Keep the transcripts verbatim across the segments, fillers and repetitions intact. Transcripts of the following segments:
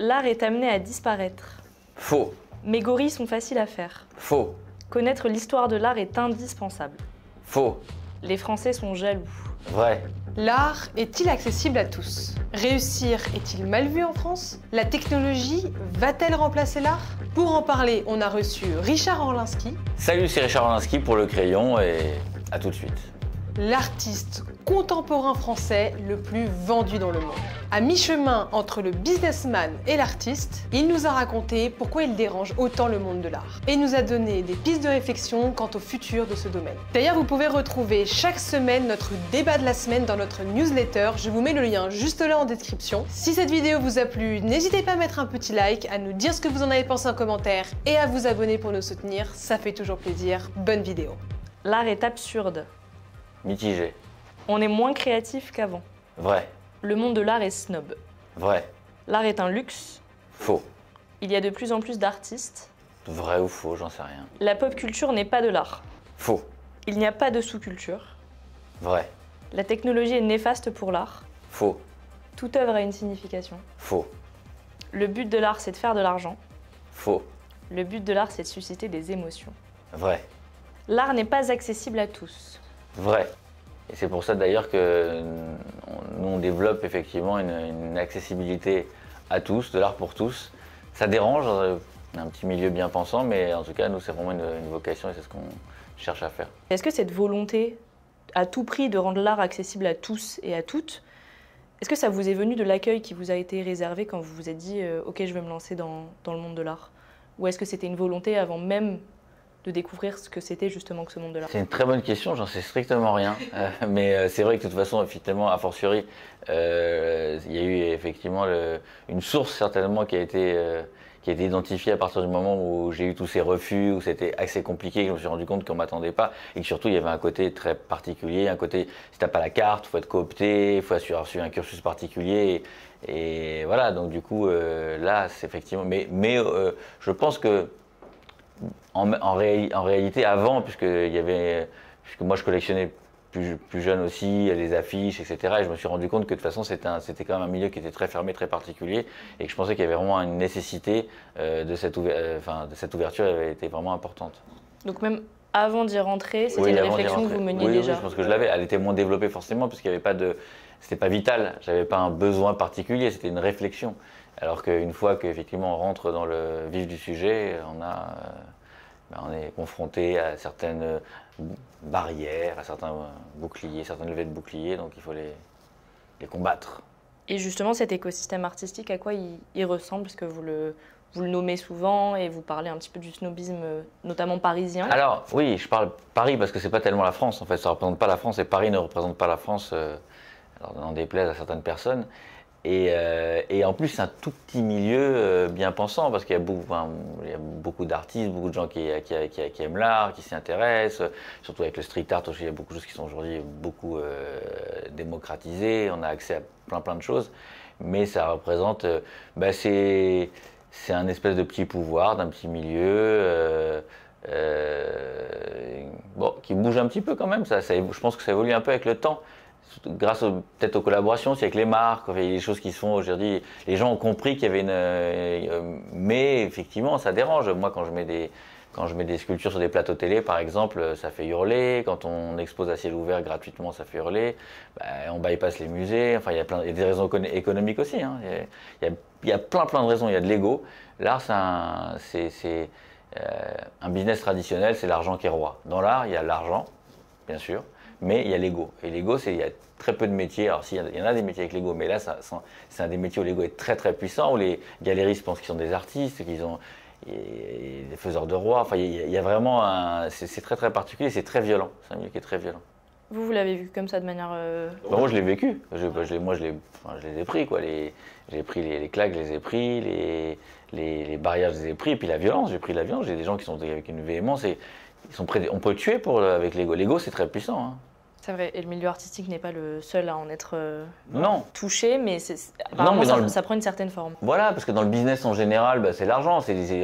L'art est amené à disparaître. Faux. Mes gorilles sont faciles à faire. Faux. Connaître l'histoire de l'art est indispensable. Faux. Les Français sont jaloux. Vrai. L'art est-il accessible à tous? Réussir est-il mal vu en France? La technologie va-t-elle remplacer l'art? Pour en parler, on a reçu Richard Orlinski. Salut, c'est Richard Orlinski pour Le Crayon et à tout de suite. L'artiste contemporain français le plus vendu dans le monde. À mi-chemin entre le businessman et l'artiste, il nous a raconté pourquoi il dérange autant le monde de l'art et nous a donné des pistes de réflexion quant au futur de ce domaine. D'ailleurs, vous pouvez retrouver chaque semaine notre débat de la semaine dans notre newsletter. Je vous mets le lien juste là en description. Si cette vidéo vous a plu, n'hésitez pas à mettre un petit like, à nous dire ce que vous en avez pensé en commentaire et à vous abonner pour nous soutenir. Ça fait toujours plaisir. Bonne vidéo. L'art est absurde. Mitigé. On est moins créatif qu'avant. Vrai. Le monde de l'art est snob. Vrai. L'art est un luxe. Faux. Il y a de plus en plus d'artistes. Vrai ou faux, j'en sais rien. La pop culture n'est pas de l'art. Faux. Il n'y a pas de sous-culture. Vrai. La technologie est néfaste pour l'art. Faux. Toute œuvre a une signification. Faux. Le but de l'art, c'est de faire de l'argent. Faux. Le but de l'art, c'est de susciter des émotions. Vrai. L'art n'est pas accessible à tous. Vrai. Et c'est pour ça d'ailleurs que nous on développe effectivement une, une accessibilité à tous, de l'art pour tous. Ça dérange, un petit milieu bien pensant, mais en tout cas nous c'est vraiment une, une vocation et c'est ce qu'on cherche à faire. Est-ce que cette volonté à tout prix de rendre l'art accessible à tous et à toutes, est-ce que ça vous est venu de l'accueil qui vous a été réservé quand vous vous êtes dit euh, « Ok, je vais me lancer dans, dans le monde de l'art » ou est-ce que c'était une volonté avant même de découvrir ce que c'était justement que ce monde de l'art? C'est une très bonne question, j'en sais strictement rien. Euh, mais euh, c'est vrai que de toute façon, effectivement, a fortiori, euh, il y a eu effectivement le, une source certainement qui a été euh, qui a été identifiée à partir du moment où j'ai eu tous ces refus, où c'était assez compliqué, que je me suis rendu compte qu'on ne m'attendait pas, et que surtout il y avait un côté très particulier, un côté si t'as pas la carte, il faut être coopté, il faut avoir suivi un cursus particulier, et, et voilà. Donc du coup, euh, là, c'est effectivement. Mais mais euh, je pense que En, en, ré, en réalité, avant, puisque, il y avait, puisque moi je collectionnais plus, plus jeune aussi, les affiches, et cetera, et je me suis rendu compte que de toute façon c'était quand même un milieu qui était très fermé, très particulier, et que je pensais qu'il y avait vraiment une nécessité euh, de, cette euh, enfin, de cette ouverture, elle avait été vraiment importante. Donc même avant d'y rentrer, c'était oui, une réflexion que vous meniez oui, déjà oui, je pense que je l'avais, elle était moins développée forcément, puisqu'il n'y avait pas de. C'était pas vital, j'avais pas un besoin particulier, c'était une réflexion. Alors qu'une fois qu'effectivement on rentre dans le vif du sujet, on, a, euh, ben on est confronté à certaines barrières, à certains boucliers, certaines levées de boucliers, donc il faut les, les combattre. Et justement cet écosystème artistique, à quoi il, il ressemble? Parce que vous le, vous le nommez souvent et vous parlez un petit peu du snobisme, notamment parisien. Alors oui, je parle Paris parce que c'est pas tellement la France en fait, ça ne représente pas la France et Paris ne représente pas la France, euh, alors n'en déplaise à certaines personnes. Et, euh, et en plus, c'est un tout petit milieu euh, bien pensant, parce qu'il y a beaucoup, hein, beaucoup d'artistes, beaucoup de gens qui, qui, qui, qui aiment l'art, qui s'y intéressent, euh, surtout avec le street art, il y a beaucoup de choses qui sont aujourd'hui beaucoup euh, démocratisées, on a accès à plein plein de choses, mais ça représente, euh, bah c'est un espèce de petit pouvoir, d'un petit milieu, euh, euh, bon, qui bouge un petit peu quand même, ça, ça, je pense que ça évolue un peu avec le temps. Grâce peut-être aux collaborations, c'est avec les marques, les choses qui sont aujourd'hui, les gens ont compris qu'il y avait une. Mais effectivement, ça dérange. Moi, quand je mets des, quand je mets des sculptures sur des plateaux télé, par exemple, ça fait hurler. Quand on expose à ciel ouvert gratuitement, ça fait hurler. Bah, on bypass les musées. Enfin, il y a plein, il y a des raisons économiques aussi. Hein. Il y a, il y a plein, plein de raisons. Il y a de l'ego. L'art, c'est c'est euh, un business traditionnel. C'est l'argent qui est roi. Dans l'art, il y a l'argent, bien sûr. Mais il y a l'ego. Et l'ego, c'est il y a très peu de métiers. Alors, s'il y en a des métiers avec l'ego, mais là, c'est un des métiers où l'ego est très très puissant, où les galéristes pensent qu'ils sont des artistes, qu'ils ont et, et des faiseurs de rois. Enfin, il y a, il y a vraiment un. C'est très très particulier, c'est très violent. C'est un milieu qui est très violent. Vous, vous l'avez vu comme ça de manière. Euh... Ben, moi, je l'ai vécu. Je, ouais. je, moi, je, enfin, je les ai pris, quoi. Les, j'ai pris les, les claques, je les ai pris, les, les, les barrières, je les ai pris, et puis la violence, j'ai pris la violence. J'ai des gens qui sont avec une véhémence et ils sont prêts. On peut tuer pour, avec l'ego. L'ego, c'est très puissant. Hein. C'est vrai, et le milieu artistique n'est pas le seul à en être euh, non. touché, mais, non, mais ça, le... ça prend une certaine forme. Voilà, parce que dans le business en général, bah, c'est l'argent, c'est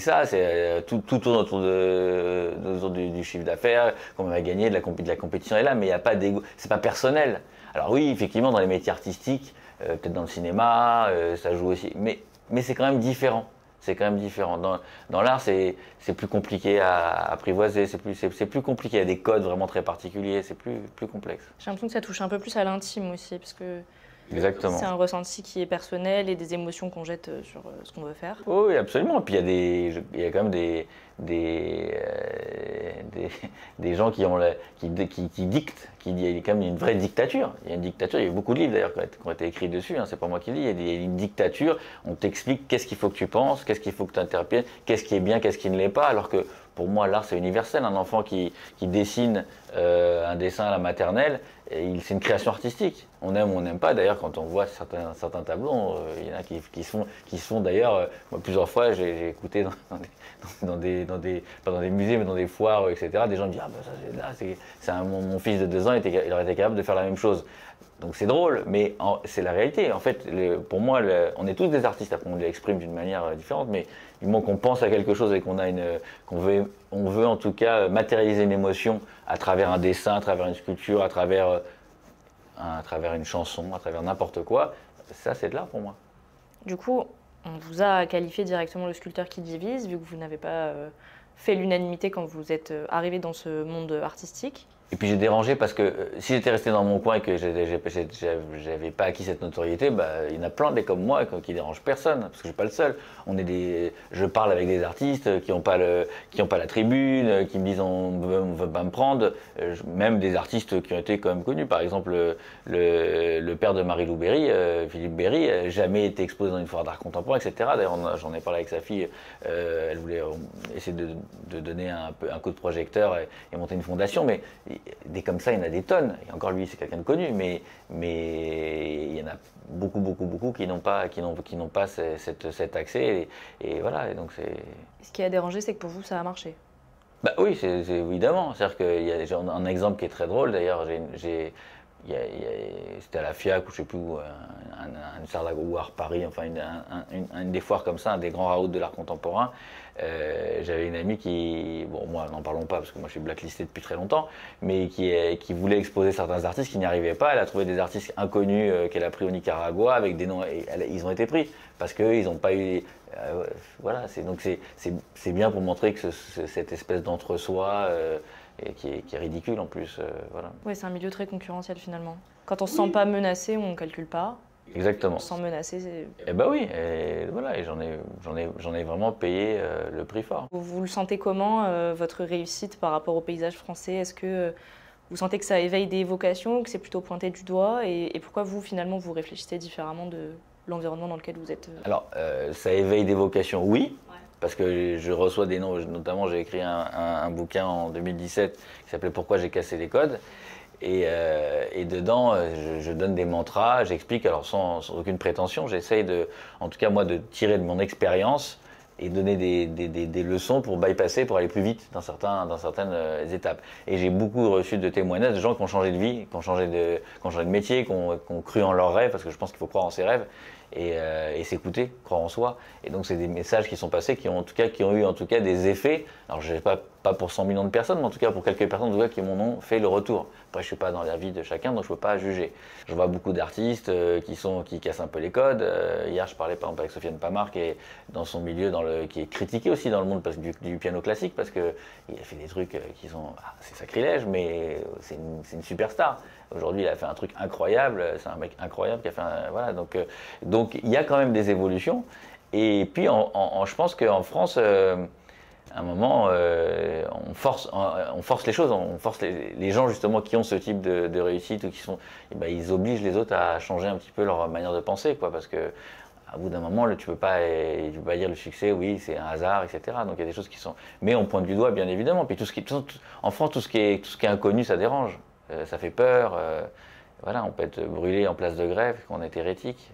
ça, c'est tout, tout tourne autour, de, autour du, du chiffre d'affaires, qu'on va gagner, de la, comp de la compétition est là, mais il n'y a pas d'ego, c'est pas personnel. Alors oui, effectivement, dans les métiers artistiques, euh, peut-être dans le cinéma, euh, ça joue aussi, mais, mais c'est quand même différent. C'est quand même différent. Dans, dans l'art, c'est plus compliqué à, à apprivoiser, c'est plus, plus compliqué. Il y a des codes vraiment très particuliers, c'est plus, plus complexe. J'ai l'impression que ça touche un peu plus à l'intime aussi, parce que c'est un ressenti qui est personnel et des émotions qu'on jette sur ce qu'on veut faire. Oh oui, absolument. Et puis il y a, des, il y a quand même des, des, euh, des, des gens qui, ont la, qui, qui, qui dictent, qui, il y a quand même une vraie dictature. Il y a une dictature, il y a eu beaucoup de livres d'ailleurs qui ont été écrits dessus, hein, c'est pas moi qui le dis. Il y a des, une dictature, on t'explique qu'est-ce qu'il faut que tu penses, qu'est-ce qu'il faut que tu interprètes, qu'est-ce qui est bien, qu'est-ce qui ne l'est pas, alors que pour moi l'art c'est universel. Un enfant qui, qui dessine euh, un dessin à la maternelle, c'est une création artistique. On aime ou on n'aime pas. D'ailleurs, quand on voit certains, certains tableaux, il euh, y en a qui, qui se font, qui se font d'ailleurs. Euh, moi, plusieurs fois, j'ai écouté dans, dans, des, dans, des, dans, des, pas dans des musées, mais dans des foires, et cetera. Des gens me disent ah ben ça c'est là, c'est mon, mon fils de deux ans, était, il aurait été capable de faire la même chose. Donc c'est drôle, mais c'est la réalité. En fait, le, pour moi, le, on est tous des artistes. Après, on l'exprime d'une manière différente, mais du moment qu'on pense à quelque chose et qu'on a une, qu'on veut, on veut en tout cas matérialiser une émotion à travers un dessin, à travers une sculpture, à travers, un, à travers une chanson, à travers n'importe quoi. Ça, c'est de l'art pour moi. Du coup, on vous a qualifié directement le sculpteur qui divise, vu que vous n'avez pas fait l'unanimité quand vous êtes arrivé dans ce monde artistique. Et puis j'ai dérangé parce que euh, si j'étais resté dans mon coin et que j'avais pas acquis cette notoriété, bah, il y en a plein des comme moi qui dérangent personne, parce que je suis pas le seul. On est des, je parle avec des artistes qui n'ont pas, pas la tribune, qui me disent on ne veut pas me prendre, même des artistes qui ont été quand même connus. Par exemple, le, le père de Marie Lou Berry, euh, Philippe Berry, n'a jamais été exposé dans une foire d'art contemporain, et cetera. D'ailleurs, j'en ai parlé avec sa fille, euh, elle voulait essayer de, de donner un, un coup de projecteur et, et monter une fondation, mais des comme ça, il y en a des tonnes. Et encore lui, c'est quelqu'un de connu, mais, mais il y en a beaucoup, beaucoup, beaucoup qui n'ont pas, qui n'ont, qui n'ont pas cette, cet accès. Et, et voilà, et donc c'est... Ce qui a dérangé, c'est que pour vous, ça a marché. Bah oui, c'est, c'est évidemment. C'est-à-dire qu'il y a un exemple qui est très drôle. D'ailleurs, j'ai... C'était à la F I A C ou je sais plus où, une Sarlac ou Art Paris, enfin une, une, une, une des foires comme ça, un des grands raouts de l'art contemporain. Euh, J'avais une amie qui, bon moi n'en parlons pas parce que moi je suis blacklisté depuis très longtemps, mais qui, qui voulait exposer certains artistes qui n'y arrivaient pas. Elle a trouvé des artistes inconnus euh, qu'elle a pris au Nicaragua avec des noms, et elle, ils ont été pris parce qu'ils n'ont pas eu. Euh, voilà, donc c'est bien pour montrer que ce, cette espèce d'entre-soi. Euh, Et qui, est, qui est ridicule en plus, euh, voilà. Oui, c'est un milieu très concurrentiel finalement. Quand on se sent pas menacé, on ne calcule pas. Exactement. On se sent menacé, c'est... Eh ben oui, et voilà, et j'en ai, j'en ai, j'en ai vraiment payé euh, le prix fort. Vous, vous le sentez comment, euh, votre réussite par rapport au paysage français? Est-ce que euh, vous sentez que ça éveille des vocations ou que c'est plutôt pointé du doigt? Et, et pourquoi vous, finalement, vous réfléchissez différemment de l'environnement dans lequel vous êtes? euh... Alors, euh, ça éveille des vocations, oui. Ouais. Parce que je reçois des noms, notamment j'ai écrit un, un, un bouquin en deux mille dix-sept qui s'appelait « Pourquoi j'ai cassé les codes ». Et, euh, et dedans, je, je donne des mantras, j'explique, alors sans, sans aucune prétention, j'essaye de, en tout cas moi, de tirer de mon expérience et donner des, des, des, des leçons pour bypasser, pour aller plus vite dans, certains, dans certaines euh, étapes. Et j'ai beaucoup reçu de témoignages de gens qui ont changé de vie, qui ont changé de, qui ont changé de métier, qui ont, qui ont cru en leurs rêves, parce que je pense qu'il faut croire en ses rêves. et, euh, et s'écouter, croire en soi. Et donc c'est des messages qui sont passés, qui ont, en tout cas, qui ont eu en tout cas des effets. Alors je ne sais pas, pas pour cent millions de personnes, mais en tout cas pour quelques personnes en tout cas, qui m'ont fait le retour. Après je ne suis pas dans la vie de chacun, donc je ne peux pas juger. Je vois beaucoup d'artistes euh, qui, qui cassent un peu les codes. Euh, hier je parlais par exemple avec Sofiane Pammar qui est dans son milieu, dans le, qui est critiquée aussi dans le monde parce, du, du piano classique parce qu'il a fait des trucs qui sont... Ah, c'est sacrilège, mais c'est une, une superstar. Aujourd'hui, il a fait un truc incroyable, c'est un mec incroyable qui a fait un... Voilà, donc, euh, donc il y a quand même des évolutions. Et puis, en, en, en, je pense qu'en France, euh, à un moment, euh, on, force, on, on force les choses, on force les, les gens justement qui ont ce type de, de réussite ou qui sont... Eh ben, ils obligent les autres à changer un petit peu leur manière de penser, quoi, parce que... À bout d'un moment, tu ne peux, peux pas dire le succès, oui, c'est un hasard, et cetera. Donc il y a des choses qui sont... Mais on pointe du doigt, bien évidemment. Puis tout ce qui, tout, en France, tout ce, qui est, tout ce qui est inconnu, ça dérange. Euh, ça fait peur. Euh, voilà, on peut être brûlé en place de grève, qu'on est hérétique.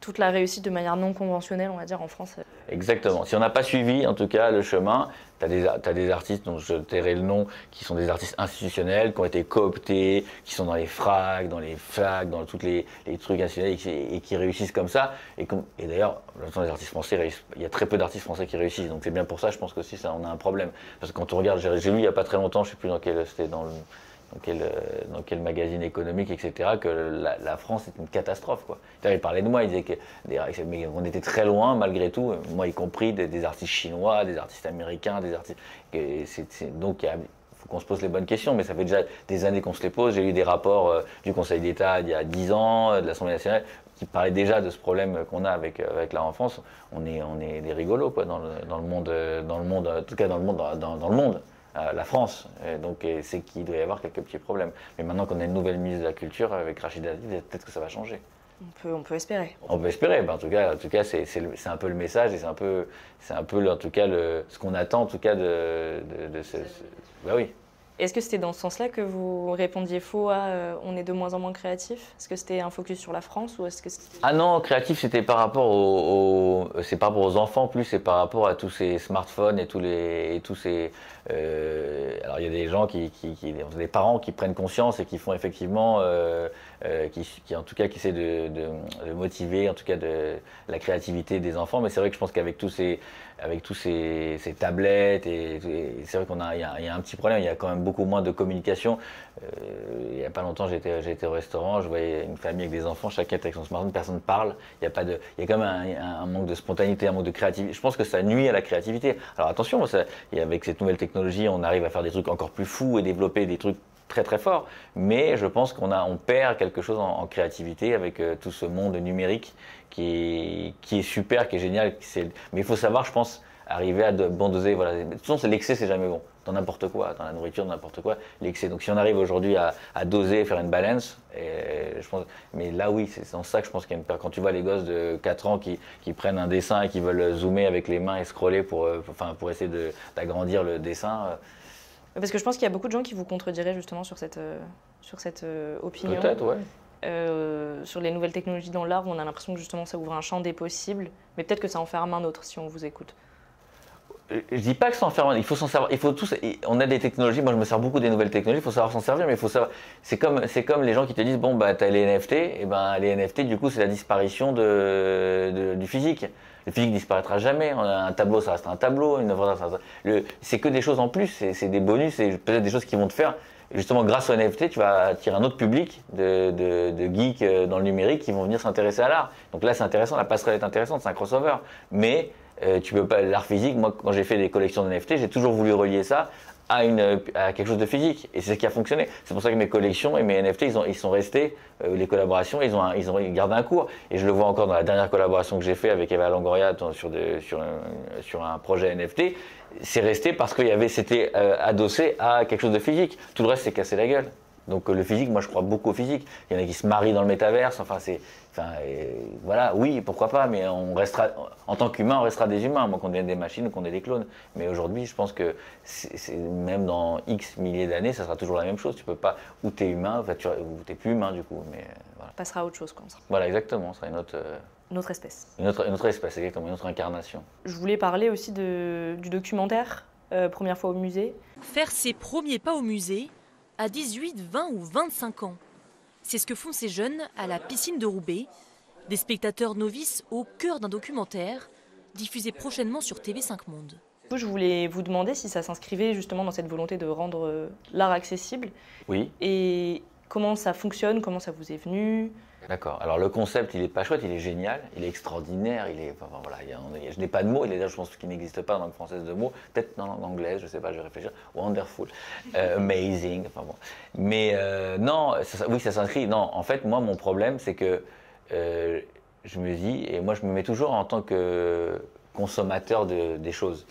Toute la réussite de manière non conventionnelle, on va dire, en France. Exactement. Si on n'a pas suivi, en tout cas, le chemin, tu as, as des artistes dont je tairai le nom, qui sont des artistes institutionnels, qui ont été cooptés, qui sont dans les fracs, dans les flacs, dans tous les, les trucs institutionnels, et, et qui réussissent comme ça. Et, et d'ailleurs, les artistes français, il y a très peu d'artistes français qui réussissent. Donc c'est bien pour ça, je pense qu'aussi, ça, on a un problème. Parce que quand on regarde, j'ai lu il n'y a pas très longtemps, je ne sais plus dans quel, c'était dans le... dans quel, dans quel magazine économique, et cetera, que la, la France est une catastrophe, quoi. Il parlait de moi, il disait qu'on était très loin, malgré tout, moi y compris, des, des artistes chinois, des artistes américains, des artistes... Et c'est, c'est, donc, il faut qu'on se pose les bonnes questions, mais ça fait déjà des années qu'on se les pose. J'ai eu des rapports euh, du Conseil d'État il y a dix ans, de l'Assemblée nationale, qui parlait déjà de ce problème qu'on a avec, avec l'art en France. On est, on est des rigolos, quoi, dans le, dans le monde, dans le monde, en tout cas dans le monde, dans, dans, dans le monde. Euh, la France, et donc et c'est qu'il doit y avoir quelques petits problèmes. Mais maintenant qu'on a une nouvelle ministre de la Culture avec Rachida, peut-être que ça va changer. On peut, on peut espérer. On peut espérer, ben, en tout cas, en tout cas c'est, c'est, c'est un peu le message et c'est un peu, c'est un peu en tout cas, le, ce qu'on attend en tout cas de, de, de ce... ce... Ben oui. Est-ce que c'était dans ce sens-là que vous répondiez faux à euh, « on est de moins en moins créatif » Est-ce que c'était un focus sur la France ou est-ce que c'était... Ah non, créatif, c'était par rapport aux, aux, c'est par rapport aux enfants plus, c'est par rapport à tous ces smartphones et tous, les, et tous ces... Euh, alors il y a des gens, qui, qui, qui, des parents qui prennent conscience et qui font effectivement, euh, euh, qui, qui en tout cas qui essaient de, de, de motiver en tout cas de, la créativité des enfants. Mais c'est vrai que je pense qu'avec tous ces... avec tous ces, ces tablettes, et, et c'est vrai qu'on a, y a, y a un petit problème, il y a quand même beaucoup moins de communication. Euh, il n'y a pas longtemps, j'étais, j'étais au restaurant, je voyais une famille avec des enfants, chacun avec son smartphone, personne ne parle. Il y a pas de, il y a quand même un, un manque de spontanéité, un manque de créativité. Je pense que ça nuit à la créativité. Alors attention, ça, et avec cette nouvelle technologie, on arrive à faire des trucs encore plus fous et développer des trucs très très fort, mais je pense qu'on a, on perd quelque chose en, en créativité avec euh, tout ce monde numérique qui est, qui est super, qui est génial, qui c'est, mais il faut savoir, je pense, arriver à de bon doser. Voilà. De toute façon, c'est l'excès, c'est jamais bon, dans n'importe quoi, dans la nourriture, dans n'importe quoi, l'excès. Donc si on arrive aujourd'hui à, à doser, faire une balance, et, je pense, mais là oui, c'est dans ça que je pense qu'il y a une peur. Quand tu vois les gosses de quatre ans qui, qui prennent un dessin et qui veulent zoomer avec les mains et scroller pour, euh, pour, pour essayer de, d'agrandir le dessin, euh, parce que je pense qu'il y a beaucoup de gens qui vous contrediraient justement sur cette, euh, sur cette euh, opinion. Peut-être, ouais. Euh, sur les nouvelles technologies dans l'art, on a l'impression que justement ça ouvre un champ des possibles, mais peut-être que ça enferme un autre si on vous écoute. Je ne dis pas que ça enferme, il faut s'en servir. Il faut tous, on a des technologies, moi je me sers beaucoup des nouvelles technologies, il faut savoir s'en servir, mais il faut savoir. C'est comme, c'est comme les gens qui te disent bon, bah, tu as les N F T, et ben les N F T, du coup, c'est la disparition de, de, du physique. Le physique disparaîtra jamais. On a un tableau, ça reste un tableau. Une œuvre, ça reste... Le... C'est que des choses en plus. C'est, c'est des bonus. C'est peut-être des choses qui vont te faire. Justement, grâce au N F T, tu vas attirer un autre public de, de, de geeks dans le numérique qui vont venir s'intéresser à l'art. Donc là, c'est intéressant. La passerelle est intéressante. C'est un crossover. Mais euh, tu peux pas. L'art physique. Moi, quand j'ai fait des collections de N F T, j'ai toujours voulu relier ça à, une, à quelque chose de physique. Et c'est ce qui a fonctionné. C'est pour ça que mes collections et mes N F T, ils, ont, ils sont restés. Euh, les collaborations, ils ont, un, ils ont gardé un cours. Et je le vois encore dans la dernière collaboration que j'ai fait avec Eva Longoria sur, de, sur, un, sur un projet N F T. C'est resté parce que y avait, c'était euh, adossé à quelque chose de physique. Tout le reste, c'est cassé la gueule. Donc euh, le physique, moi je crois beaucoup au physique. Il y en a qui se marient dans le métaverse. Enfin, c'est, enfin euh, voilà, oui, pourquoi pas. Mais on restera, en tant qu'humain, on restera des humains. Moi, qu'on devienne des machines ou qu'on ait des clones. Mais aujourd'hui, je pense que c'est, c'est, même dans X milliers d'années, ça sera toujours la même chose. Tu peux pas, ou t'es humain, enfin, tu, ou t'es plus humain du coup. Mais euh, voilà. On passera à autre chose comme ça. Voilà, exactement. Ça sera une autre. Euh... Une autre espèce. Une autre, une autre espèce, exactement, une autre incarnation. Je voulais parler aussi de, du documentaire euh, Première fois au musée. Faire ses premiers pas au musée à dix-huit, vingt ou vingt-cinq ans. C'est ce que font ces jeunes à la piscine de Roubaix, des spectateurs novices au cœur d'un documentaire diffusé prochainement sur T V cinq monde. Je voulais vous demander si ça s'inscrivait justement dans cette volonté de rendre l'art accessible. Oui. Et comment ça fonctionne, comment ça vous est venu ? D'accord. Alors le concept, il est pas chouette, il est génial, il est extraordinaire, il est, enfin, voilà, il y a, on, je n'ai pas de mots, il est là, je pense qu'il n'existe pas en langue française de mots, peut-être en langue anglaise, je sais pas, je vais réfléchir. Wonderful, euh, amazing, enfin bon. Mais euh, non, ça, oui, ça s'inscrit. Non, en fait, moi, mon problème, c'est que euh, je me dis, et moi, je me mets toujours en tant que consommateur de, des choses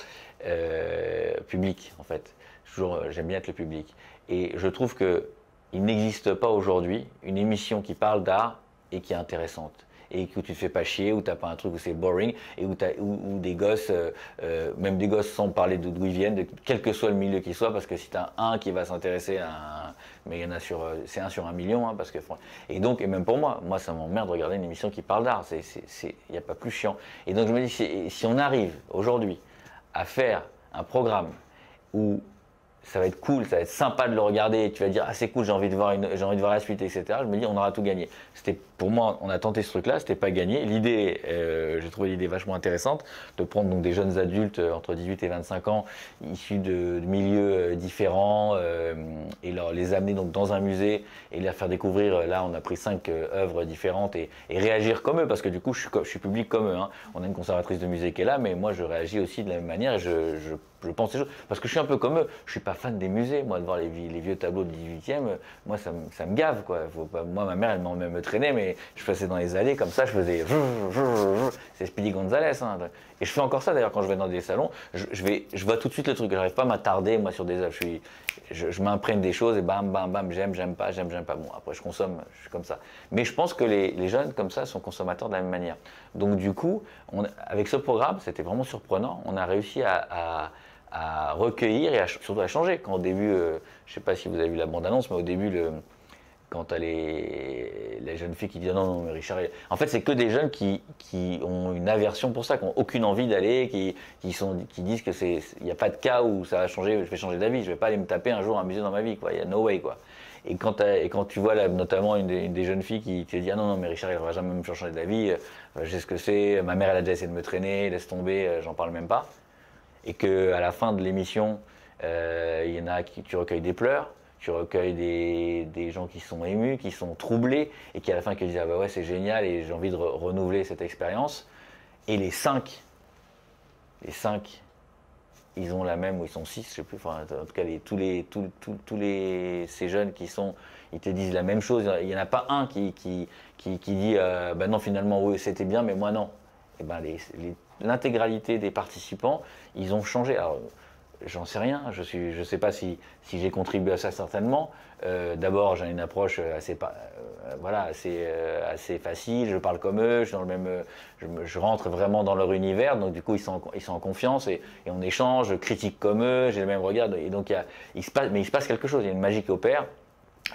euh, publiques, en fait. Toujours, j'aime bien être le public, et je trouve que il n'existe pas aujourd'hui une émission qui parle d'art et qui est intéressante, et où tu te fais pas chier, où t'as pas un truc où c'est boring, et où, où, où des gosses, euh, euh, même des gosses sans parler de d'où ils viennent, de, quel que soit le milieu qu'ils soient, parce que si t'as un qui va s'intéresser à un, mais il y en a sur, c'est un sur un million, hein, parce que, et donc, et même pour moi, moi ça m'emmerde de regarder une émission qui parle d'art, c'est, c'est, c'est, y a pas plus chiant. Et donc je me dis, si, si on arrive aujourd'hui à faire un programme où ça va être cool, ça va être sympa de le regarder, tu vas dire ah c'est cool, j'ai envie de voir une, j'ai envie de voir la suite, et cetera. Je me dis on aura tout gagné. C'était pour moi, on a tenté ce truc-là, c'était pas gagné. L'idée, euh, j'ai trouvé l'idée vachement intéressante de prendre donc des jeunes adultes euh, entre dix-huit et vingt-cinq ans, issus de, de milieux euh, différents, euh, et leur, les amener donc dans un musée et leur faire découvrir. Là, on a pris cinq euh, œuvres différentes et, et réagir comme eux, parce que du coup, je suis, je suis public comme eux. Hein. On a une conservatrice de musée qui est là, mais moi, je réagis aussi de la même manière. Je, je, je pense ces choses parce que je suis un peu comme eux. Je suis pas fan des musées, moi, de voir les, les vieux tableaux du dix-huitième, moi ça, ça me gave quoi. Faut pas, moi ma mère elle m'emmène me traîner, mais je passais dans les allées comme ça, je faisais c'est Speedy Gonzalez hein. Et je fais encore ça d'ailleurs quand je vais dans des salons, je, je vais, je vois tout de suite le truc, j'arrive pas à m'attarder moi sur des œuvres, je suis, je, je m'imprègne des choses et bam bam bam, j'aime, j'aime pas, j'aime, j'aime pas, bon après je consomme, je suis comme ça, mais je pense que les, les jeunes comme ça sont consommateurs de la même manière, donc du coup on, avec ce programme c'était vraiment surprenant, on a réussi à, à à recueillir et à, surtout à changer. Quand au début, euh, je sais pas si vous avez vu la bande-annonce, mais au début, le, quand tu as les, les jeunes filles qui disent non, non, mais Richard, en fait, c'est que des jeunes qui, qui ont une aversion pour ça, qui n'ont aucune envie d'aller, qui, qui, sont, qui disent que c'est, il n'y a pas de cas où ça va changer, je vais changer d'avis, je vais pas aller me taper un jour un musée dans ma vie, quoi. Il y a no way, quoi. Et quand, et quand tu vois là, notamment une des, une des jeunes filles qui te dit ah non, non, mais Richard, il ne va jamais me changer d'avis, euh, je sais ce que c'est, ma mère, elle a déjà essayé de me traîner, laisse tomber, euh, j'en parle même pas. Et qu'à la fin de l'émission, euh, il y en a qui, tu recueilles des pleurs, tu recueilles des, des gens qui sont émus, qui sont troublés, et qui à la fin qui disent ah bah ouais c'est génial et j'ai envie de re renouveler cette expérience. Et les cinq, les cinq, ils ont la même, ou ils sont six, je sais plus, enfin en tout cas les, tous les, tous, tous, tous les ces jeunes qui sont, ils te disent la même chose. Il n'y en a pas un qui, qui, qui, qui dit euh, bah non finalement oui c'était bien mais moi non. Et ben les, les l'intégralité des participants, ils ont changé. Alors, j'en sais rien, je suis, je sais pas si, si j'ai contribué à ça certainement. Euh, D'abord, j'ai une approche assez, euh, voilà, assez, euh, assez facile, je parle comme eux, je, suis dans le même, je, je rentre vraiment dans leur univers, donc du coup, ils sont, ils sont en confiance et, et on échange, je critique comme eux, j'ai le même regard, et donc, y a, il se passe, mais il se passe quelque chose, il y a une magie qui opère.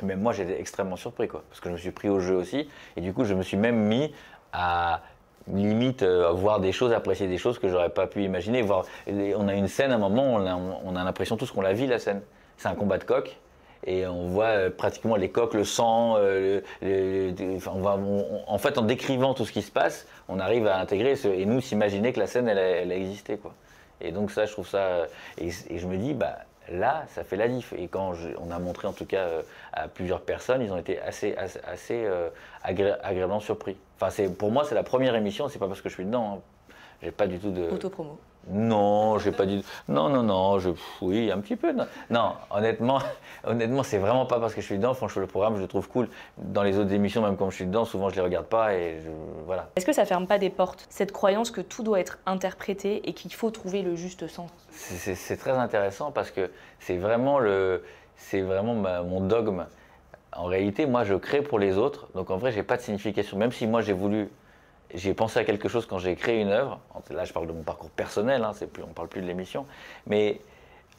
Même moi, j'étais extrêmement surpris, quoi, parce que je me suis pris au jeu aussi, et du coup, je me suis même mis à... limite euh, voir des choses, apprécier des choses que j'aurais pas pu imaginer. Voir, on a une scène à un moment, on a, on a l'impression tous qu'on la vit la scène. C'est un combat de coqs et on voit euh, pratiquement les coqs, le sang. Euh, le, le, enfin, on va, on, on, en fait, en décrivant tout ce qui se passe, on arrive à intégrer ce, et nous s'imaginer que la scène elle, elle a existé quoi. Et donc ça, je trouve ça. Et, et je me dis bah là, ça fait la diff. Et quand je, on a montré en tout cas euh, à plusieurs personnes, ils ont été assez, assez, assez euh, agré, agréablement surpris. Enfin, pour moi, c'est la première émission, c'est pas parce que je suis dedans. Hein. J'ai pas du tout de. Autopromo. Non, j'ai pas du tout. Non, non, non, je. Oui, un petit peu. Non, non honnêtement, honnêtement, c'est vraiment pas parce que je suis dedans. Franchement, le programme, je le trouve cool. Dans les autres émissions, même quand je suis dedans, souvent je les regarde pas et je... voilà. Est-ce que ça ferme pas des portes, cette croyance que tout doit être interprété et qu'il faut trouver le juste sens? C'est très intéressant parce que c'est vraiment, le... vraiment ma... mon dogme. En réalité, moi, je crée pour les autres, donc en vrai, j'ai pas de signification. Même si moi, j'ai voulu, j'ai pensé à quelque chose quand j'ai créé une œuvre. Là, je parle de mon parcours personnel, hein, plus, on ne parle plus de l'émission. Mais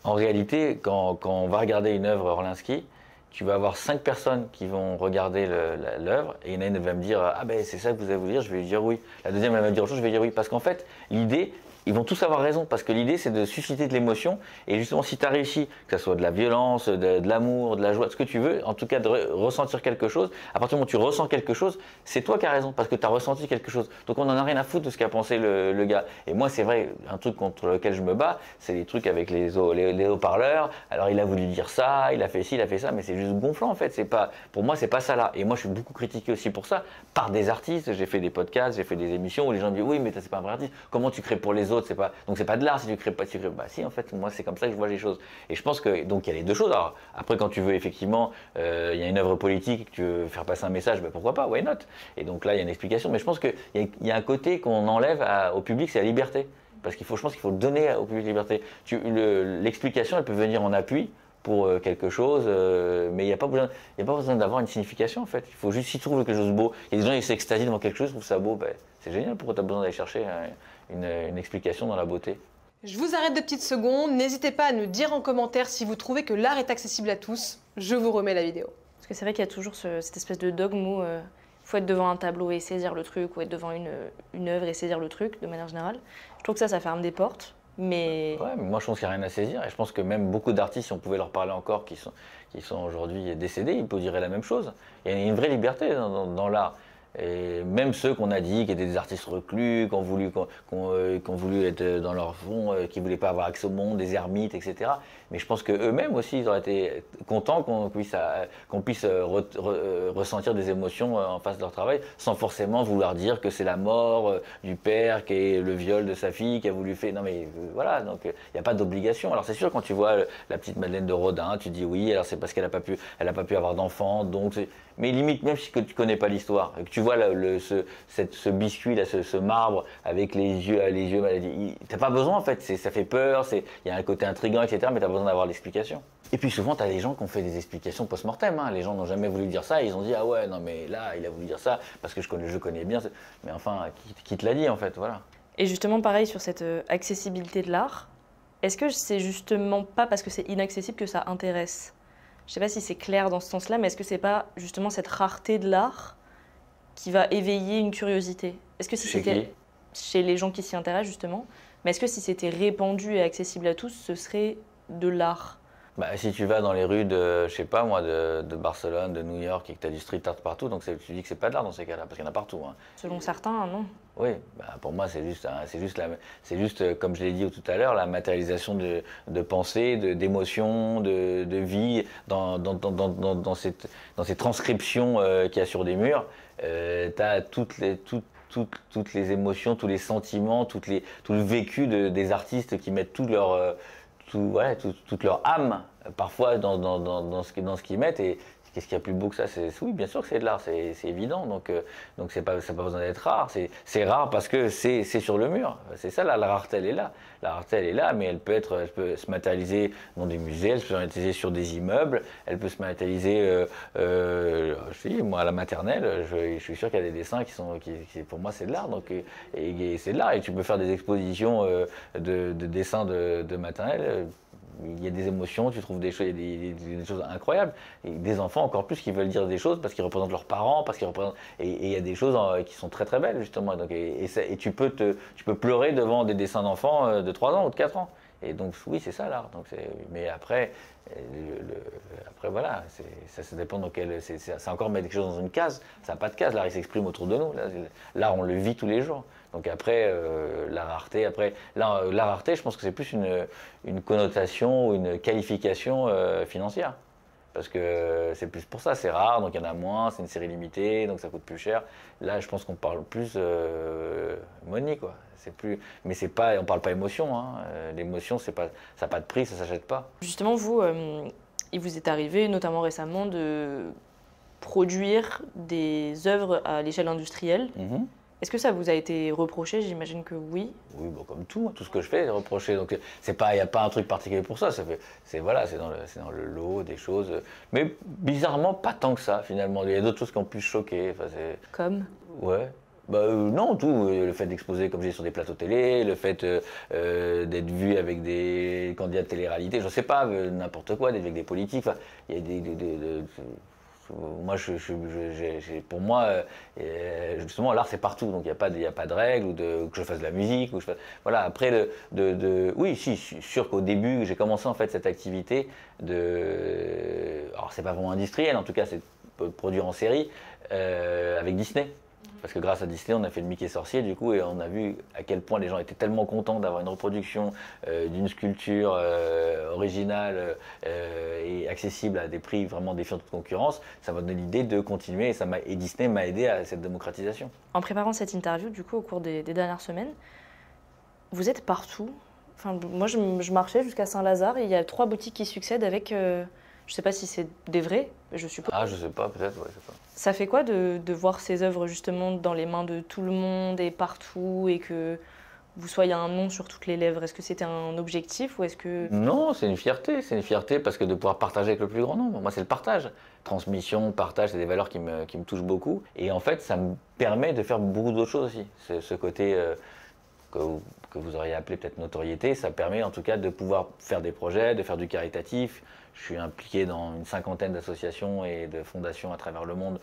en réalité, quand, quand on va regarder une œuvre Orlinski, tu vas avoir cinq personnes qui vont regarder l'œuvre, et il y en a une qui va me dire ah ben c'est ça que vous allez vous dire, je vais lui dire oui. La deuxième elle va me dire autre chose, je vais lui dire oui, parce qu'en fait, l'idée. Ils vont tous avoir raison parce que l'idée c'est de susciter de l'émotion et justement si tu as réussi, que ce soit de la violence, de, de l'amour, de la joie, de ce que tu veux, en tout cas de re ressentir quelque chose, à partir du moment où tu ressens quelque chose, c'est toi qui as raison parce que tu as ressenti quelque chose. Donc on n'en a rien à foutre de ce qu'a pensé le, le gars. Et moi c'est vrai, un truc contre lequel je me bats, c'est les trucs avec les haut-parleurs, alors il a voulu dire ça, il a fait ci, il a fait ça, mais c'est juste gonflant en fait, pas, pour moi c'est pas ça là. Et moi je suis beaucoup critiqué aussi pour ça par des artistes, j'ai fait des podcasts, j'ai fait des émissions où les gens me disent oui mais c'est pas un vrai artiste, comment tu crées pour les autres, c'est pas, donc c'est pas de l'art si tu crées pas, tu crées pas. Bah, si en fait moi c'est comme ça que je vois les choses et je pense que donc il y a les deux choses. Alors, après quand tu veux effectivement il euh, y a une œuvre politique que tu veux faire passer un message, bah, pourquoi pas, why not, et donc là il y a une explication, mais je pense qu'il y, y a un côté qu'on enlève à, au public, c'est la liberté, parce qu'il faut, je pense qu'il faut donner au public la liberté. L'explication le, elle peut venir en appui pour euh, quelque chose, euh, mais il n'y a pas besoin, besoin d'avoir une signification en fait, il faut juste s'y trouver quelque chose beau, et les gens ils s'extasient devant quelque chose, ils trouvent ça beau, bah, c'est génial, pourquoi tu as besoin d'aller chercher hein, Une, une explication dans la beauté. Je vous arrête de petites secondes. N'hésitez pas à nous dire en commentaire si vous trouvez que l'art est accessible à tous. Je vous remets la vidéo. Parce que c'est vrai qu'il y a toujours ce, cette espèce de dogme où il euh, faut être devant un tableau et saisir le truc, ou être devant une, une œuvre et saisir le truc, de manière générale. Je trouve que ça, ça ferme des portes. Mais... Ouais, mais moi je pense qu'il n'y a rien à saisir, et je pense que même beaucoup d'artistes, si on pouvait leur parler encore, qui sont, qui sont aujourd'hui décédés, ils diraient la même chose. Il y a une vraie liberté dans, dans, dans l'art, et même ceux qu'on a dit qui étaient des artistes reclus, qui ont voulu, qui ont, qui ont, euh, qui ont voulu être dans leur fond, euh, qui ne voulaient pas avoir accès au monde, des ermites, et cetera. Mais je pense qu'eux-mêmes aussi, ils auraient été contents qu'on puisse, euh, qu'on puisse re, re, ressentir des émotions en face de leur travail, sans forcément vouloir dire que c'est la mort euh, du père, qui est le viol de sa fille, qui a voulu faire... Non mais euh, voilà, donc il euh, n'y a pas d'obligation. Alors c'est sûr, quand tu vois euh, la petite Madeleine de Rodin, tu dis oui, alors c'est parce qu'elle n'a pas pu, elle a pas pu avoir d'enfant, donc... Mais limite, même si tu ne connais pas l'histoire, que tu vois le, le, ce, cette, ce biscuit, là, ce, ce marbre avec les yeux, les yeux maladies, tu n'as pas besoin en fait, ça fait peur, il y a un côté intriguant, et cetera, mais tu as besoin d'avoir l'explication. Et puis souvent, tu as des gens qui ont fait des explications post-mortem, hein. Les gens n'ont jamais voulu dire ça, et ils ont dit « Ah ouais, non mais là, il a voulu dire ça, parce que je connais, je connais bien, mais enfin, qui, qui te l'a dit en fait, voilà. » Et justement, pareil, sur cette accessibilité de l'art, est-ce que c'est justement pas parce que c'est inaccessible que ça intéresse ? Je ne sais pas si c'est clair dans ce sens-là, mais est-ce que ce n'est pas justement cette rareté de l'art qui va éveiller une curiosité? Est-ce que si c'était chez les gens qui s'y intéressent justement, mais est-ce que si c'était répandu et accessible à tous, ce serait de l'art? Bah, si tu vas dans les rues de, je sais pas moi, de, de Barcelone, de New York, et que tu as du street art partout, donc tu dis que c'est pas de l'art dans ces cas-là, parce qu'il y en a partout. Hein. Selon certains, non? Oui, bah, pour moi c'est juste, hein, c'est juste, juste, comme je l'ai dit tout à l'heure, la matérialisation de, de pensée, d'émotion, de, de, de vie, dans, dans, dans, dans, dans, cette, dans ces transcriptions euh, qu'il y a sur des murs, euh, tu as toutes les... Toutes, Toutes, toutes les émotions, tous les sentiments, toutes les, tout le vécu de, des artistes qui mettent tout leur, euh, tout, voilà, tout, toute leur âme, parfois, dans, dans, dans, dans ce, dans ce qu'ils mettent. Et qu'est-ce qu'il y a plus beau que ça? Oui, bien sûr que c'est de l'art, c'est évident. Donc, euh, donc c'est pas, ça n'a pas besoin d'être rare. C'est rare parce que c'est sur le mur. C'est ça, là, la rareté, elle est là. La rareté, elle est là, mais elle peut, être, elle peut se matérialiser dans des musées, elle peut se matérialiser sur des immeubles, elle peut se matérialiser... Euh, euh, je dis, moi, à la maternelle, je, je suis sûr qu'il y a des dessins qui sont... Qui, qui, pour moi, c'est de l'art, donc et, et c'est de l'art. Et tu peux faire des expositions euh, de, de dessins de, de maternelle... Euh, il y a des émotions, tu trouves des choses, des, des, des choses incroyables. Et des enfants encore plus qui veulent dire des choses parce qu'ils représentent leurs parents, parce qu'ils représentent. Et il y a des choses en, qui sont très très belles justement. Donc, et, et, ça, et tu peux te, tu peux pleurer devant des dessins d'enfants de trois ans ou de quatre ans. Et donc oui, c'est ça l'art. Donc mais après, le, le, après voilà, ça, ça dépend dans quel. C'est encore mettre quelque chose dans une case. Ça n'a pas de case. L'art il s'exprime autour de nous. L'art on le vit tous les jours. Donc après, euh, la rareté, après, la, la rareté, je pense que c'est plus une, une connotation ou une qualification euh, financière. Parce que c'est plus pour ça, c'est rare, donc il y en a moins, c'est une série limitée, donc ça coûte plus cher. Là, je pense qu'on parle plus euh, money, quoi. Plus, mais pas, on ne parle pas émotion, hein. L'émotion, pas, ça n'a pas de prix, ça ne s'achète pas. Justement, vous, euh, il vous est arrivé, notamment récemment, de produire des œuvres à l'échelle industrielle. Mm-hmm. Est-ce que ça vous a été reproché? J'imagine que oui. Oui, bon, comme tout, hein, tout ce que je fais est reproché. Donc, il n'y a pas un truc particulier pour ça. ça c'est voilà, dans, dans le lot des choses. Mais bizarrement, pas tant que ça, finalement. Il y a d'autres choses qui ont pu choquer. Enfin, comme? Ouais. Bah, euh, non, tout. Le fait d'exposer, comme je dis, sur des plateaux télé, le fait euh, euh, d'être vu avec des candidats de télé-réalité, je ne sais pas, euh, n'importe quoi, d'être avec des politiques. Il y a des... des, des, des Moi, je, je, je, je, pour moi, euh, justement, l'art c'est partout, donc il n'y a pas, y a pas de règles, ou, de, ou que je fasse de la musique, ou que je fasse... voilà. Après, de, de, de... oui, si, je suis sûr qu'au début, j'ai commencé en fait cette activité de, alors c'est pas vraiment industriel, en tout cas, c'est produire en série euh, avec Disney. Parce que grâce à Disney, on a fait le Mickey Sorcier, du coup, et on a vu à quel point les gens étaient tellement contents d'avoir une reproduction euh, d'une sculpture euh, originale euh, et accessible à des prix vraiment défiant toute concurrence. Ça m'a donné l'idée de continuer et, ça et Disney m'a aidé à cette démocratisation. En préparant cette interview, du coup, au cours des, des dernières semaines, vous êtes partout. Enfin, moi, je, je marchais jusqu'à Saint-Lazare et il y a trois boutiques qui succèdent avec... Euh... Je ne sais pas si c'est des vrais, je suppose. Ah, je ne sais pas, peut-être, ouais, je sais pas. Ça fait quoi de, de voir ces œuvres justement dans les mains de tout le monde et partout et que vous soyez un nom sur toutes les lèvres? Est-ce que c'était un objectif ou est-ce que... Non, c'est une fierté, c'est une fierté parce que de pouvoir partager avec le plus grand nombre. Moi, c'est le partage. Transmission, partage, c'est des valeurs qui me, qui me touchent beaucoup. Et en fait, ça me permet de faire beaucoup d'autres choses aussi. Ce, ce côté... Euh, que vous, que vous auriez appelé peut-être notoriété, ça permet en tout cas de pouvoir faire des projets, de faire du caritatif. Je suis impliqué dans une cinquantaine d'associations et de fondations à travers le monde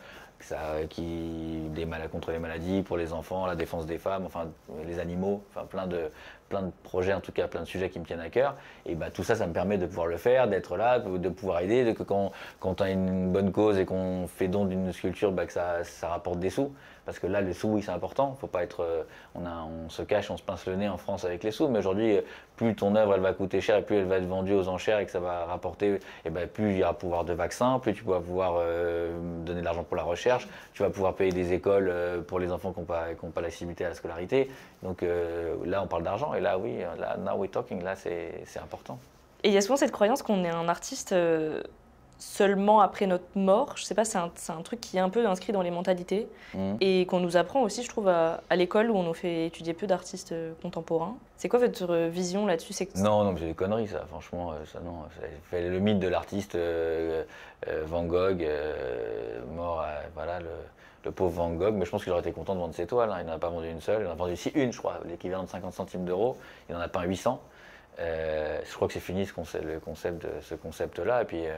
ça, qui, des mal contre les maladies, pour les enfants, la défense des femmes, enfin les animaux, enfin plein de, plein de projets, en tout cas plein de sujets qui me tiennent à cœur. Et bah, tout ça, ça me permet de pouvoir le faire, d'être là, de pouvoir aider, de, quand, quand on a une bonne cause et qu'on fait don d'une sculpture, bah, que ça, ça rapporte des sous. Parce que là, les sous, oui, c'est important. Faut pas être, on, a, on se cache, on se pince le nez en France avec les sous. Mais aujourd'hui, plus ton œuvre elle va coûter cher et plus elle va être vendue aux enchères et que ça va rapporter, et ben, plus il y aura pouvoir de vaccins, plus tu vas pouvoir euh, donner de l'argent pour la recherche, tu vas pouvoir payer des écoles euh, pour les enfants qui n'ont pas, pas l'accessibilité à la scolarité. Donc euh, là, on parle d'argent. Et là, oui, là, now we're talking, là, c'est important. Et il y a souvent cette croyance qu'on est un artiste euh... seulement après notre mort, je sais pas, c'est un, un truc qui est un peu inscrit dans les mentalités mmh. et qu'on nous apprend aussi, je trouve, à, à l'école où on nous fait étudier peu d'artistes contemporains. C'est quoi votre vision là-dessus? Non, non, c'est des conneries, ça, franchement, ça, non. Le mythe de l'artiste euh, euh, Van Gogh, euh, mort, euh, voilà, le, le pauvre Van Gogh, mais je pense qu'il aurait été content de vendre ses toiles, hein. Il n'en a pas vendu une seule, il en a vendu si une, je crois, l'équivalent de cinquante centimes d'euros, il en a peint huit cents. Euh, je crois que c'est fini ce concept, le concept de, ce concept-là, et puis... Euh,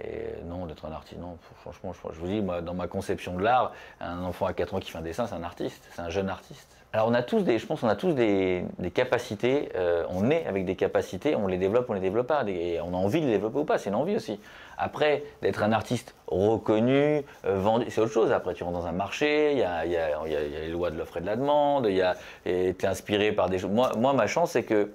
Et non, d'être un artiste, non, franchement, je vous dis, moi, dans ma conception de l'art, un enfant à quatre ans qui fait un dessin, c'est un artiste, c'est un jeune artiste. Alors on a tous des, je pense, on a tous des, des capacités, euh, on est avec des capacités, on les développe, on les développe pas, et on a envie de les développer ou pas, c'est une envie aussi. Après, d'être un artiste reconnu, euh, vendu, c'est autre chose. Après, tu rentres dans un marché, il y a, y, a, y, a, y a les lois de l'offre et de la demande, tu es inspiré par des choses. Moi, moi, ma chance, c'est que...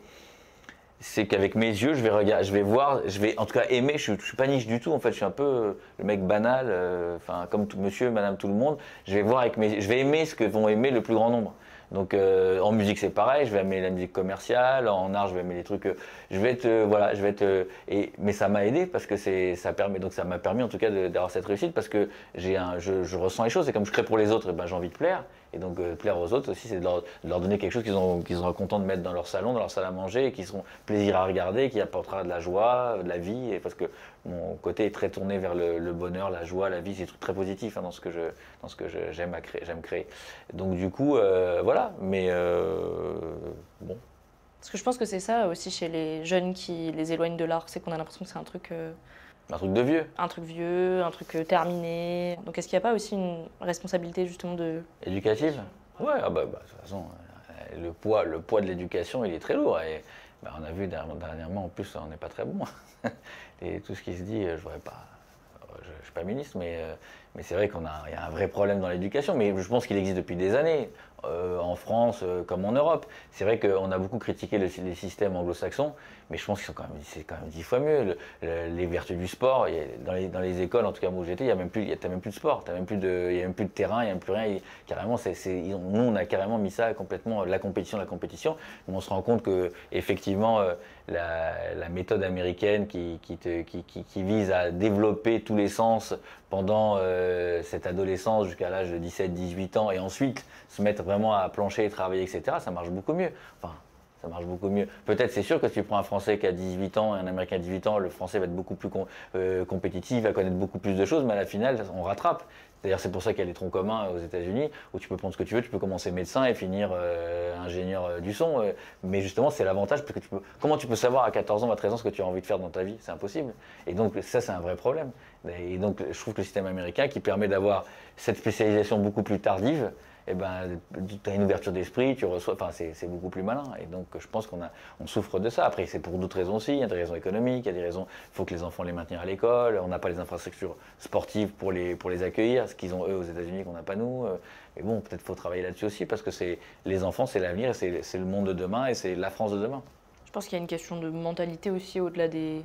c'est qu'avec mes yeux, je vais regarder, je vais voir, je vais en tout cas aimer. Je ne suis, suis pas niche du tout, en fait, je suis un peu le mec banal, euh, enfin, comme tout, monsieur, madame, tout le monde. Je vais, voir avec mes, je vais aimer ce que vont aimer le plus grand nombre. Donc euh, en musique, c'est pareil, je vais aimer la musique commerciale, en art, je vais aimer les trucs. Euh, je vais être, euh, voilà, je vais être. Euh, et, mais ça m'a aidé parce que ça permet, donc ça m'a permis en tout cas d'avoir cette réussite parce que un, je, je ressens les choses et comme je crée pour les autres, eh ben, j'ai envie de plaire. Et donc euh, plaire aux autres aussi, c'est de, de leur donner quelque chose qu'ils ont, qu'ils seront contents de mettre dans leur salon, dans leur salle à manger, et qui seront plaisir à regarder, qui apportera de la joie, de la vie, et parce que mon côté est très tourné vers le, le bonheur, la joie, la vie, c'est des trucs très positifs hein, dans ce que je, dans ce que je, j'aime à créer, j'aime créer. Donc du coup, euh, voilà, mais euh, bon. Parce que je pense que c'est ça aussi chez les jeunes qui les éloignent de l'art, c'est qu'on a l'impression que c'est un truc... Euh... Un truc de vieux. Un truc vieux, un truc terminé. Donc est-ce qu'il n'y a pas aussi une responsabilité justement de... Éducative? Ouais, ah bah, bah, de toute façon, le poids, le poids de l'éducation, il est très lourd. Et bah, on a vu dernièrement, en plus, on n'est pas très bon. Et tout ce qui se dit, je voudrais pas... Je ne suis pas ministre, mais, mais c'est vrai qu'il y a un vrai problème dans l'éducation. Mais je pense qu'il existe depuis des années, euh, en France euh, comme en Europe. C'est vrai qu'on a beaucoup critiqué le, les systèmes anglo-saxons, mais je pense qu'ils sont quand même, c'est quand même dix fois mieux. Le, le, les vertus du sport, y a, dans, les, dans les écoles, en tout cas où j'étais, il n'y a même plus de sport, il n'y a même plus de terrain, il n'y a même plus rien. Y, carrément, c'est, c'est, nous, on a carrément mis ça complètement, la compétition, la compétition. Mais on se rend compte qu'effectivement, euh, la, la méthode américaine qui, qui, te, qui, qui, qui vise à développer tous les sens pendant euh, cette adolescence jusqu'à l'âge de dix-sept à dix-huit ans et ensuite se mettre vraiment à plancher et travailler, et cetera, ça marche beaucoup mieux. Enfin, ça marche beaucoup mieux. Peut-être, c'est sûr que si tu prends un Français qui a dix-huit ans et un Américain à dix-huit ans, le Français va être beaucoup plus com euh, compétitif, va connaître beaucoup plus de choses, mais à la finale, on rattrape. D'ailleurs, c'est pour ça qu'il y a les troncs communs aux États-Unis où tu peux prendre ce que tu veux, tu peux commencer médecin et finir euh, ingénieur euh, du son. Euh, mais justement, c'est l'avantage parce que tu peux. Comment tu peux savoir à quatorze ans, à treize ans ce que tu as envie de faire dans ta vie? C'est impossible. Et donc, ça, c'est un vrai problème. Et donc, je trouve que le système américain qui permet d'avoir cette spécialisation beaucoup plus tardive, eh ben, tu as une ouverture d'esprit, tu reçois, enfin, c'est beaucoup plus malin. Et donc, je pense qu'on on souffre de ça. Après, c'est pour d'autres raisons aussi. Il y a des raisons économiques, il y a des raisons, il faut que les enfants les maintiennent à l'école. On n'a pas les infrastructures sportives pour les, pour les accueillir, ce qu'ils ont eux aux États-Unis qu'on n'a pas nous. Mais bon, peut-être faut travailler là-dessus aussi parce que les enfants, c'est l'avenir, c'est le monde de demain et c'est la France de demain. Je pense qu'il y a une question de mentalité aussi au-delà des,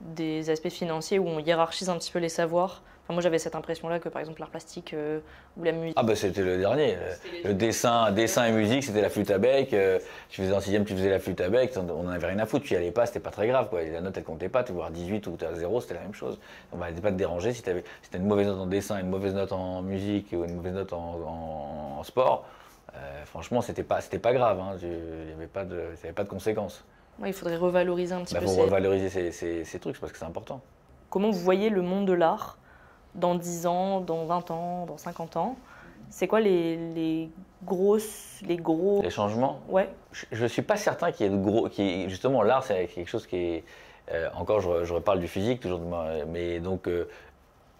des aspects financiers où on hiérarchise un petit peu les savoirs. Enfin, moi, j'avais cette impression-là que, par exemple, l'art plastique euh, ou la musique... Ah bah c'était le dernier. Le dessin, dessin et musique, c'était la flûte à bec. Euh, tu faisais en sixième, tu faisais la flûte à bec. On n'en avait rien à foutre. Tu n'y allais pas, c'était pas très grave, quoi. La note, elle comptait pas. Tu voulais dix-huit ou zéro, c'était la même chose. On n'allait pas te déranger si tu avais, si t'as une mauvaise note en dessin, une mauvaise note en musique ou une mauvaise note en, en, en sport. Euh, franchement, c'était pas, c'était pas grave. Hein. Il n'y avait pas de, il n'y avait pas de conséquences. Ouais, il faudrait revaloriser un petit bah, peu. Il faut ces... revaloriser ces, ces, ces trucs parce que c'est important. Comment vous voyez le monde de l'art ? Dans dix ans, dans vingt ans, dans cinquante ans, c'est quoi les, les grosses, les gros... Les changements? Ouais. Je ne suis pas certain qu'il y ait de gros... Qui, justement, l'art, c'est quelque chose qui est... Euh, encore, je, je reparle du physique, toujours de moi, mais donc... Euh,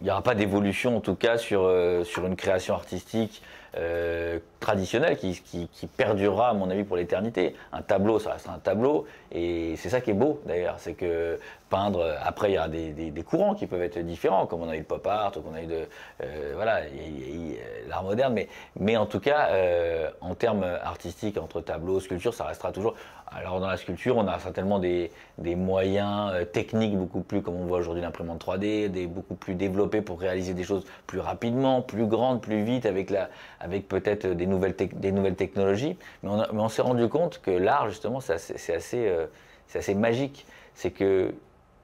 il n'y aura pas d'évolution en tout cas sur, euh, sur une création artistique euh, traditionnelle qui, qui, qui perdurera à mon avis pour l'éternité. Un tableau, ça restera un tableau et c'est ça qui est beau d'ailleurs, c'est que peindre, après il y a des, des, des courants qui peuvent être différents, comme on a eu le pop art, ou qu'on a eu de, euh, voilà, l'art moderne, mais, mais en tout cas euh, en termes artistiques, entre tableau, sculpture, ça restera toujours. Alors dans la sculpture, on a certainement des, des moyens techniques beaucoup plus, comme on voit aujourd'hui l'imprimante trois D, des, beaucoup plus développés pour réaliser des choses plus rapidement, plus grandes, plus vite, avec, avec peut-être des, des nouvelles technologies, mais on, on s'est rendu compte que l'art justement c'est assez, assez, euh, assez magique, c'est que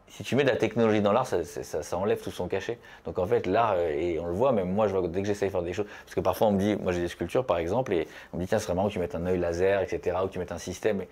si tu mets de la technologie dans l'art, ça, ça, ça enlève tout son cachet. Donc en fait, l'art, et on le voit, même moi, je vois, dès que j'essaye de faire des choses, parce que parfois on me dit, moi j'ai des sculptures par exemple, et on me dit, tiens, ce serait marrant que tu mettes un œil laser, et cetera, ou que tu mettes un système. Et,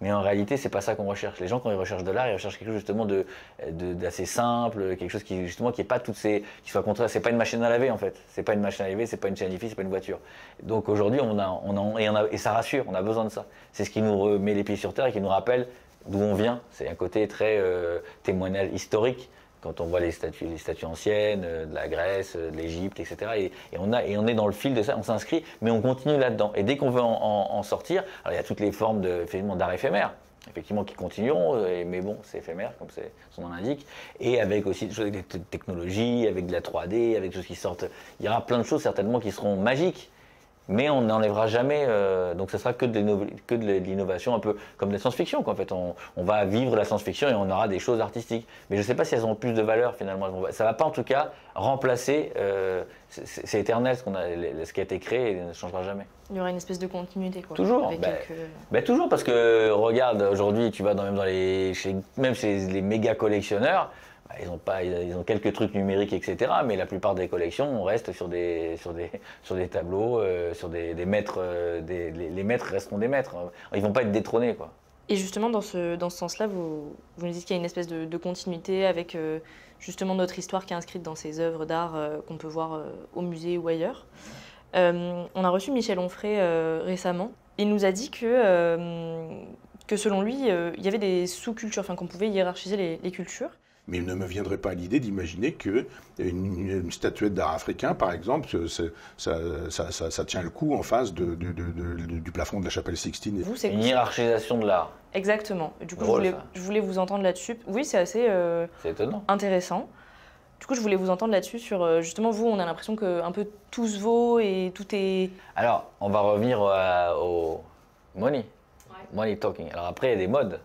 mais en réalité, c'est pas ça qu'on recherche. Les gens, quand ils recherchent de l'art, ils recherchent quelque chose justement de, de, d'assez simple, quelque chose qui justement qui est pas toutes ces, qui soit contraire. C'est pas une machine à laver en fait. C'est pas une machine à laver, c'est pas une chaîne à c'est pas une voiture. Donc aujourd'hui, on a, on a, et, on a, et ça rassure. On a besoin de ça. C'est ce qui nous remet les pieds sur terre et qui nous rappelle d'où on vient. C'est un côté très euh, témoignage historique, quand on voit les statues, les statues anciennes, euh, de la Grèce, euh, de l'Égypte, et cetera. Et, et, on a, et on est dans le fil de ça, on s'inscrit, mais on continue là-dedans. Et dès qu'on veut en, en, en sortir, alors il y a toutes les formes d'art éphémère, effectivement, qui continueront, mais bon, c'est éphémère, comme son nom l'indique, et avec aussi des choses avec des technologies, avec de la trois D, avec des choses qui sortent. Il y aura plein de choses certainement qui seront magiques, mais on n'enlèvera jamais, euh, donc ce sera que de l'innovation, un peu comme de la science-fiction, qu'en fait on, on va vivre la science-fiction et on aura des choses artistiques. Mais je ne sais pas si elles ont plus de valeur finalement, ça ne va pas en tout cas remplacer, euh, c'est éternel ce, qu'on a, ce qui a été créé et ne changera jamais. Il y aura une espèce de continuité quoi. Toujours, avec ben, quelques... ben toujours, parce que regarde, aujourd'hui tu vas dans, même, dans les, chez, même chez les méga collectionneurs, ils ont, pas, ils ont quelques trucs numériques, et cetera. Mais la plupart des collections, on reste sur des, sur des, sur des tableaux, euh, sur des, des maîtres. Euh, des, les, les maîtres resteront des maîtres. Ils ne vont pas être détrônés, quoi. Et justement, dans ce, dans ce sens-là, vous, vous nous dites qu'il y a une espèce de, de continuité avec euh, justement notre histoire qui est inscrite dans ces œuvres d'art euh, qu'on peut voir euh, au musée ou ailleurs. Euh, on a reçu Michel Onfray euh, récemment. Il nous a dit que... Euh, que selon lui, euh, il y avait des sous-cultures, enfin qu'on pouvait hiérarchiser les, les cultures. Mais il ne me viendrait pas à l'idée d'imaginer qu'une une statuette d'art africain, par exemple, ça, ça, ça, ça tient le coup en face de, de, de, de, du plafond de la Chapelle Sixtine. Vous, c'est une hiérarchisation de l'art. Exactement. Du coup, drôle, je, voulais, je voulais vous entendre là-dessus. Oui, c'est assez euh, étonnant. Intéressant. Du coup, je voulais vous entendre là-dessus sur, justement, vous, on a l'impression que un peu tout se vaut et tout est... Alors, on va revenir euh, au money. Money talking. Alors après, il y a des modes.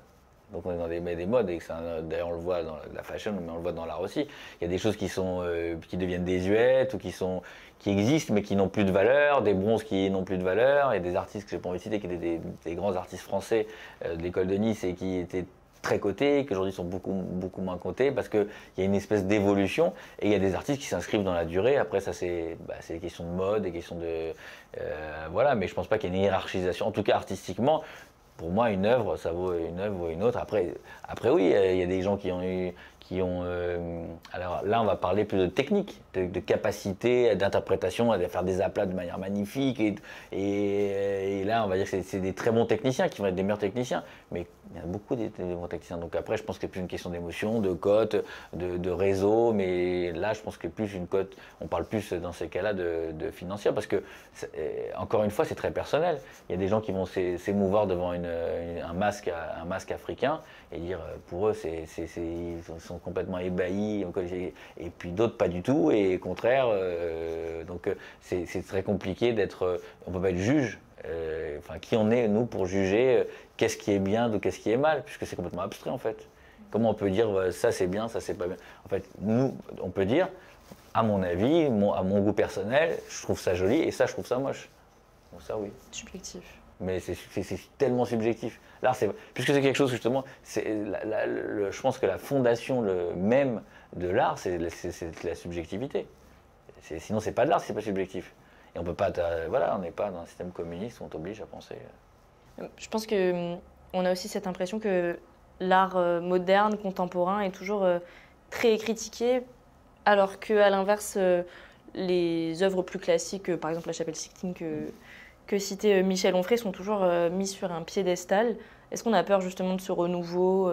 Donc on est dans des, des modes, et d'ailleurs on le voit dans la fashion, mais on le voit dans l'art aussi. Il y a des choses qui, sont, euh, qui deviennent désuètes ou qui, sont, qui existent mais qui n'ont plus de valeur, des bronzes qui n'ont plus de valeur, et des artistes que j'ai pas envie de citer, qui étaient des, des grands artistes français euh, de l'école de Nice et qui étaient très cotés, qui aujourd'hui sont beaucoup, beaucoup moins cotés parce qu'il y a une espèce d'évolution et il y a des artistes qui s'inscrivent dans la durée. Après, ça c'est bah, des questions de mode, des questions de... Euh, voilà, mais je pense pas qu'il y ait une hiérarchisation, en tout cas artistiquement. Pour moi, une œuvre, ça vaut une œuvre ou une autre. Après, après oui, il y a des gens qui ont eu... Qui ont, euh, alors là, on va parler plus de technique, de, de capacité, d'interprétation, à faire des aplats de manière magnifique. Et, et, et là, on va dire que c'est des très bons techniciens qui vont être des meilleurs techniciens. Mais il y a beaucoup de, de bons techniciens. Donc après, je pense que c'est plus une question d'émotion, de cote, de, de réseau. Mais là, je pense que plus une cote, on parle plus dans ces cas-là de, de financière. Parce que, encore une fois, c'est très personnel. Il y a des gens qui vont s'émouvoir devant une, une, un, masque, un masque africain et dire, pour eux, c'est... complètement ébahis, et puis d'autres pas du tout, et au contraire, euh, donc c'est très compliqué d'être, on peut pas être juge, euh, enfin qui on est nous pour juger euh, qu'est-ce qui est bien ou qu'est-ce qui est mal, puisque c'est complètement abstrait en fait. Comment on peut dire ça c'est bien, ça c'est pas bien? En fait, nous, on peut dire, à mon avis, mon, à mon goût personnel, je trouve ça joli et ça je trouve ça moche. Donc ça oui. Subjectif. Mais c'est tellement subjectif. L'art, puisque c'est quelque chose justement, la, la, le, je pense que la fondation le, même de l'art, c'est la subjectivité. Sinon, c'est pas de l'art, c'est pas subjectif. Et on peut pas, voilà, on n'est pas dans un système communiste où on t'oblige à penser. Je pense que on a aussi cette impression que l'art moderne, contemporain, est toujours très critiqué, alors que à l'inverse, les œuvres plus classiques, par exemple la Chapelle Sixtine, que que citait Michel Onfray, sont toujours mis sur un piédestal. Est-ce qu'on a peur justement de ce renouveau,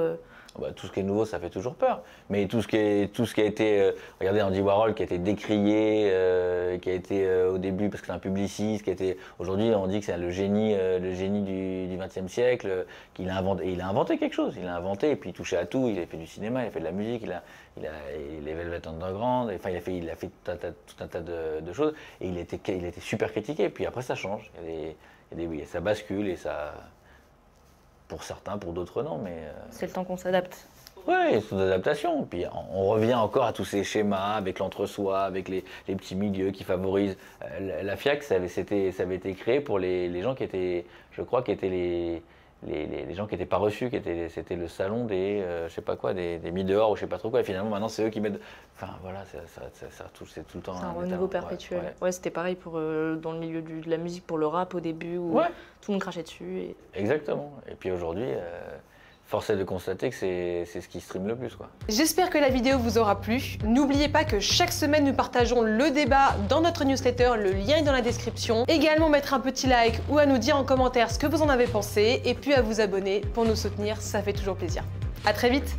Bah, tout ce qui est nouveau, ça fait toujours peur. Mais tout ce qui, est, tout ce qui a été... Euh, regardez Andy Warhol qui a été décrié, euh, qui a été euh, au début parce que c'est un publiciste, qui a été... Aujourd'hui, on dit que c'est le génie, euh, le génie du vingtième siècle, euh, qu'il a inventé, il a inventé quelque chose. Il a inventé et puis il touchait à tout. Il a fait du cinéma, il a fait de la musique, il a, il a, il a Velvet Underground, enfin il a fait, il a fait tout un tas, tout un tas de, de choses. Et il était, il était super critiqué. Et puis après, ça change. Il y a des, il y a des, ça bascule et ça... Pour certains, pour d'autres non, mais... Euh... C'est le temps qu'on s'adapte. Oui, c'est une adaptation. Puis on revient encore à tous ces schémas, avec l'entre-soi, avec les, les petits milieux qui favorisent. Euh, la F I A C, ça avait, ça avait été créé pour les, les gens qui étaient, je crois, qui étaient les, les, les, les gens qui n'étaient pas reçus, qui étaient, c'était le salon des, euh, je sais pas quoi, des, des mis-dehors ou je sais pas trop quoi. Et finalement, maintenant, c'est eux qui mettent... Enfin, voilà, ça, ça, ça, ça, c'est tout le temps... C'est un, un renouveau perpétuel. Ouais, ouais. Ouais, c'était pareil pour, euh, dans le milieu du, de la musique, pour le rap au début, où ouais. tout le monde crachait dessus. Et... Exactement. Et puis aujourd'hui, euh, force est de constater que c'est ce qui stream le plus, quoi. J'espère que la vidéo vous aura plu. N'oubliez pas que chaque semaine, nous partageons le débat dans notre newsletter. Le lien est dans la description. Également, mettre un petit like ou à nous dire en commentaire ce que vous en avez pensé. Et puis à vous abonner pour nous soutenir, ça fait toujours plaisir. À très vite.